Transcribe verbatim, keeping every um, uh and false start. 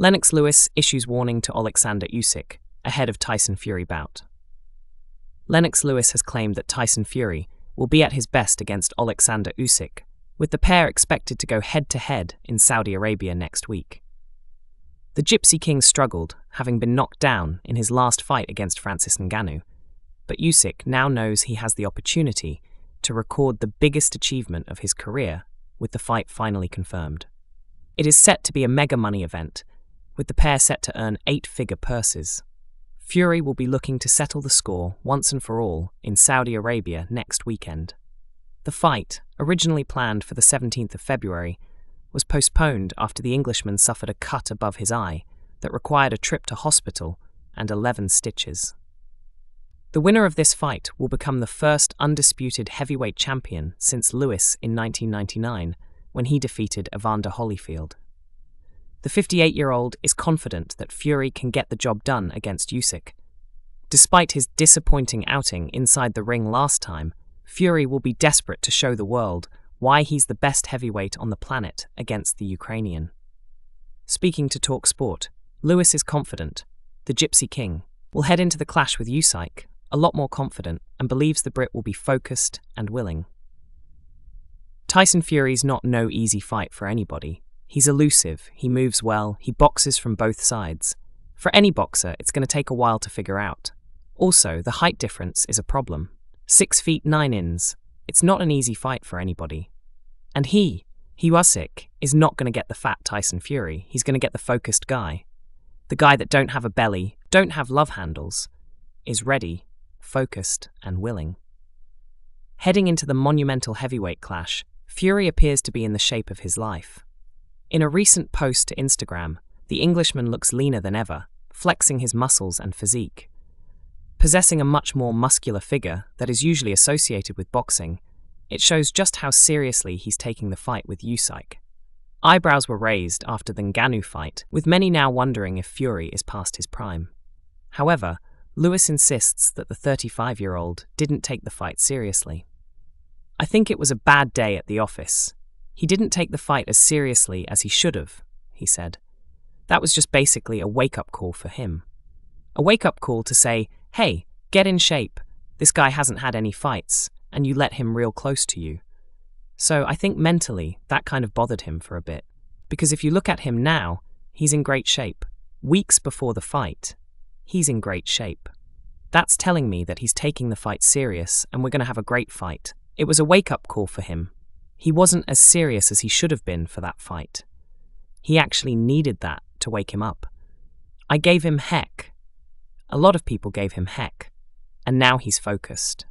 Lennox Lewis issues warning to Oleksandr Usyk ahead of Tyson Fury bout. Lennox Lewis has claimed that Tyson Fury will be at his best against Oleksandr Usyk, with the pair expected to go head-to-head in Saudi Arabia next week. The Gypsy King struggled, having been knocked down in his last fight against Francis Ngannou, but Usyk now knows he has the opportunity to record the biggest achievement of his career with the fight finally confirmed. It is set to be a mega money event, with the pair set to earn eight-figure purses. Fury will be looking to settle the score once and for all in Saudi Arabia next weekend. The fight, originally planned for the seventeenth of February, was postponed after the Englishman suffered a cut above his eye that required a trip to hospital and eleven stitches. The winner of this fight will become the first undisputed heavyweight champion since Lewis in nineteen ninety-nine, when he defeated Evander Holyfield. The fifty-eight-year-old is confident that Fury can get the job done against Usyk. Despite his disappointing outing inside the ring last time, Fury will be desperate to show the world why he's the best heavyweight on the planet against the Ukrainian. Speaking to Talk Sport, Lewis is confident the Gypsy King will head into the clash with Usyk a lot more confident and believes the Brit will be focused and willing. Tyson Fury's not no easy fight for anybody. He's elusive, he moves well, he boxes from both sides. For any boxer, it's going to take a while to figure out. Also, the height difference is a problem. Six feet nine inches. It's not an easy fight for anybody. And he, he Usyk, is not going to get the fat Tyson Fury. He's going to get the focused guy. The guy that don't have a belly, don't have love handles, is ready, focused, and willing. Heading into the monumental heavyweight clash, Fury appears to be in the shape of his life. In a recent post to Instagram, the Englishman looks leaner than ever, flexing his muscles and physique. Possessing a much more muscular figure that is usually associated with boxing, it shows just how seriously he's taking the fight with Usyk. Eyebrows were raised after the Ngannou fight, with many now wondering if Fury is past his prime. However, Lewis insists that the thirty-five-year-old didn't take the fight seriously. I think it was a bad day at the office. He didn't take the fight as seriously as he should have, he said. That was just basically a wake-up call for him. A wake-up call to say, hey, get in shape. This guy hasn't had any fights, and you let him real close to you. So I think mentally, that kind of bothered him for a bit. Because if you look at him now, he's in great shape. Weeks before the fight, he's in great shape. That's telling me that he's taking the fight serious, and we're going to have a great fight. It was a wake-up call for him. He wasn't as serious as he should have been for that fight. He actually needed that to wake him up. I gave him heck. A lot of people gave him heck, and now he's focused.